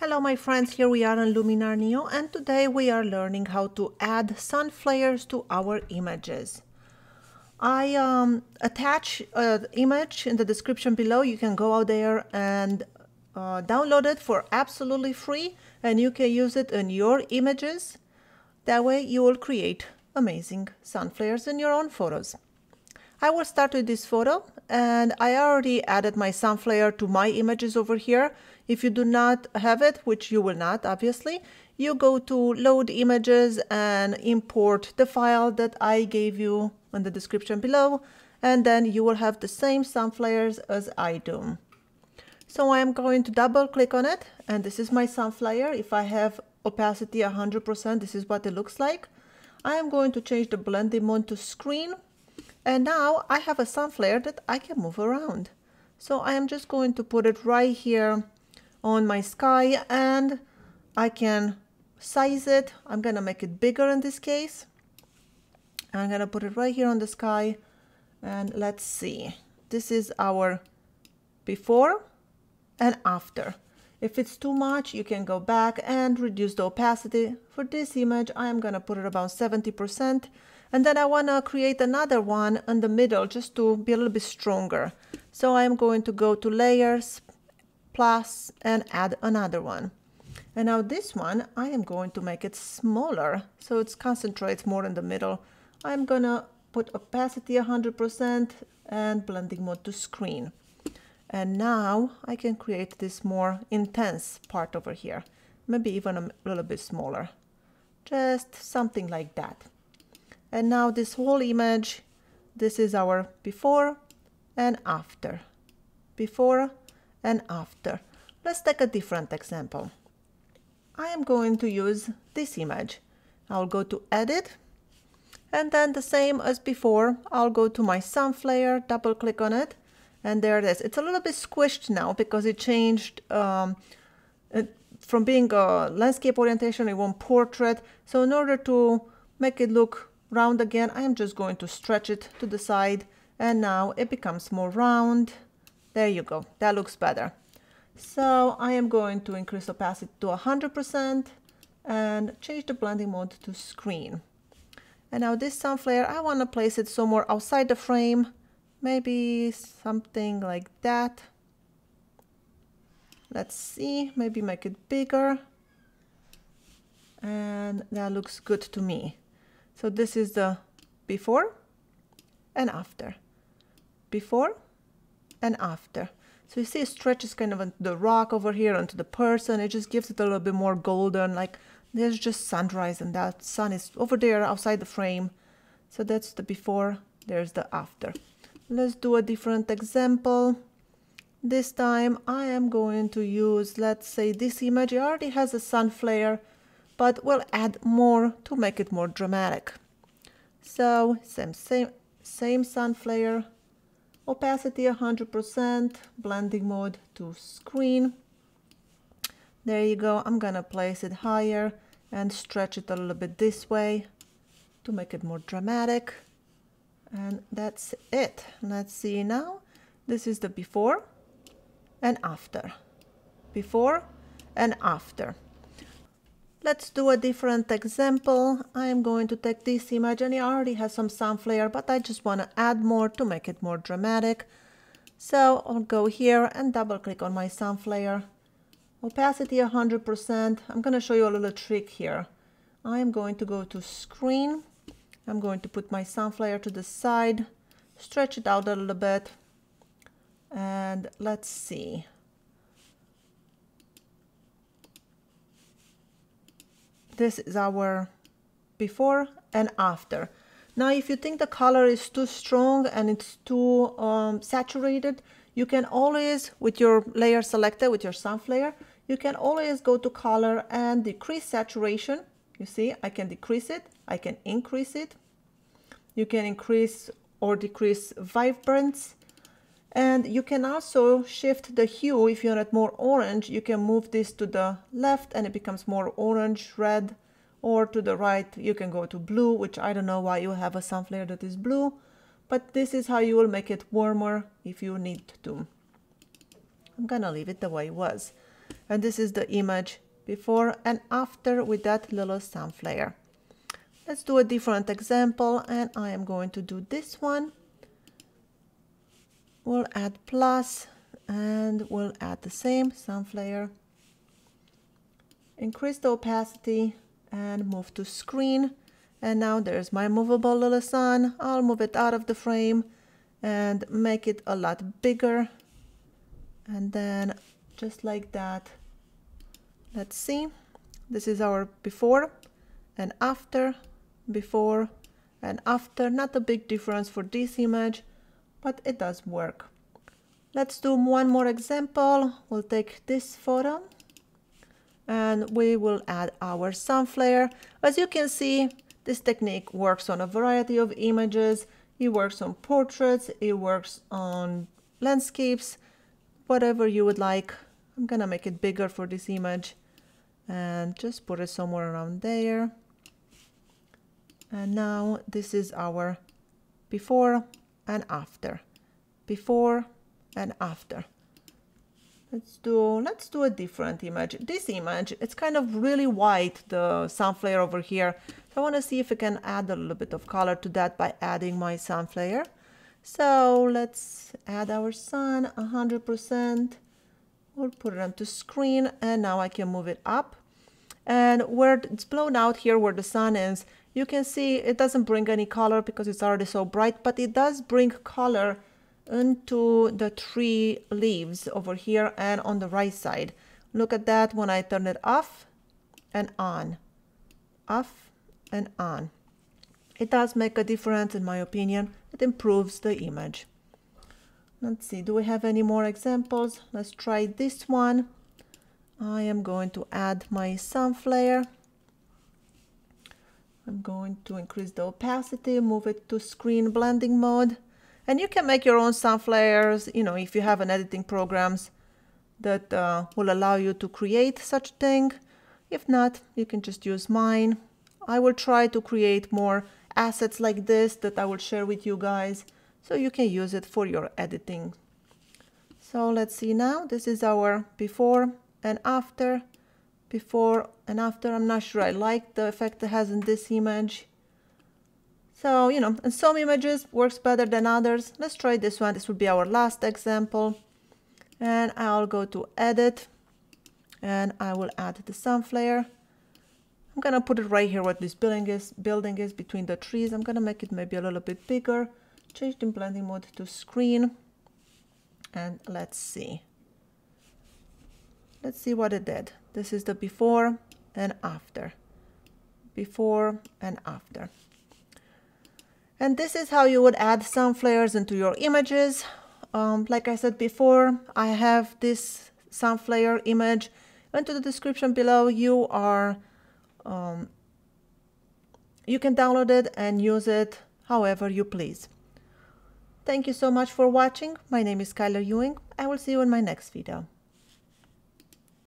Hello my friends, here we are on Luminar Neo, and today we are learning how to add sun flares to our images. I attach an image in the description below. You can go out there and download it for absolutely free, and you can use it in your images. That way you will create amazing sun flares in your own photos. I will start with this photo, and I already added my sun flare to my images over here. If you do not have it, which you will not, obviously, you go to load images and import the file that I gave you in the description below, and then you will have the same sun flares as I do. So I am going to double click on it, and this is my sun flare. If I have opacity 100%, this is what it looks like. I am going to change the blending mode to screen. And now I have a sun flare that I can move around. So I am just going to put it right here on my sky, and I can size it. I'm going to make it bigger in this case. I'm going to put it right here on the sky, and let's see. This is our before and after. If it's too much, you can go back and reduce the opacity. For this image, I am going to put it about 70%. And then I want to create another one in the middle just to be a little bit stronger. So I'm going to go to layers, plus, and add another one. And now this one, I am going to make it smaller so it concentrates more in the middle. I'm going to put opacity 100% and blending mode to screen. And now I can create this more intense part over here. Maybe even a little bit smaller. Just something like that. And now this whole image, this is our before and after. Before and after. Let's take a different example. I am going to use this image. I'll go to edit, and then the same as before, I'll go to my sun flare, double click on it, and there it is. It's a little bit squished now because it changed from being a landscape orientation, it went portrait. So in order to make it look round again, I am just going to stretch it to the side, and now it becomes more round. There you go, that looks better. So I am going to increase opacity to 100% and change the blending mode to screen. And now this sun flare, I want to place it somewhere outside the frame, maybe something like that. Let's see, maybe make it bigger, and that looks good to me. So this is the before and after. Before and after. So you see it stretches kind of onto the rock over here, onto the person. It just gives it a little bit more golden, like there's just sunrise and that sun is over there outside the frame. So that's the before, there's the after. Let's do a different example. This time I am going to use, let's say, this image. It already has a sun flare, but we'll add more to make it more dramatic. So same sun flare, opacity 100%, blending mode to screen. There you go. I'm gonna place it higher and stretch it a little bit this way to make it more dramatic. And that's it. Let's see now. This is the before and after. Before and after. Let's do a different example. I am going to take this image, and it already has some sun flare, but I just want to add more to make it more dramatic. So I'll go here and double click on my sun flare. Opacity 100%. I'm going to show you a little trick here. I am going to go to screen. I'm going to put my sun flare to the side, stretch it out a little bit, and let's see. This is our before and after. Now, if you think the color is too strong and it's too saturated, you can always, with your layer selected, with your sun flare, you can always go to color and decrease saturation. You see, I can decrease it, I can increase it. You can increase or decrease vibrance. And you can also shift the hue. If you want it more orange, you can move this to the left and it becomes more orange, red, or to the right, you can go to blue, which I don't know why you have a sun flare that is blue, but this is how you will make it warmer if you need to. I'm gonna leave it the way it was. And this is the image before and after with that little sun flare. Let's do a different example, and I am going to do this one. We'll add plus and we'll add the same sun flare. Increase the opacity and move to screen. And now there's my movable little sun. I'll move it out of the frame and make it a lot bigger. And then just like that. Let's see. This is our before and after, before and after. Not a big difference for this image, but it does work. Let's do one more example. We'll take this photo and we will add our sun flare. As you can see, this technique works on a variety of images. It works on portraits, it works on landscapes, whatever you would like. I'm gonna make it bigger for this image and just put it somewhere around there. And now this is our before and after, before and after. Let's do a different image. This image, it's kind of really white, the sun flare over here. So I want to see if we can add a little bit of color to that by adding my sun flare. So let's add our sun 100%. We'll put it onto screen, and now I can move it up. And where it's blown out here where the sun is, you can see it doesn't bring any color because it's already so bright, but it does bring color into the tree leaves over here and on the right side. Look at that when I turn it off and on, off and on. It does make a difference in my opinion. It improves the image. Let's see, do we have any more examples? Let's try this one. I am going to add my sun flare. I'm going to increase the opacity, move it to screen blending mode. And you can make your own sun flares, you know, if you have an editing programs that will allow you to create such thing. If not, you can just use mine. I will try to create more assets like this that I will share with you guys so you can use it for your editing. So let's see now, this is our before and after, before and after. I'm not sure I like the effect it has in this image. So, you know, in some images works better than others. Let's try this one. This will be our last example. And I'll go to edit and I will add the sun flare. I'm gonna put it right here where this building is between the trees. I'm gonna make it maybe a little bit bigger. Change the blending mode to screen. And let's see. Let's see what it did. This is the before and after. Before and after. And this is how you would add sun flares into your images. Like I said before, I have this sun flare image. Into the description below, you can download it and use it however you please. Thank you so much for watching. My name is Skylar Ewing. I will see you in my next video.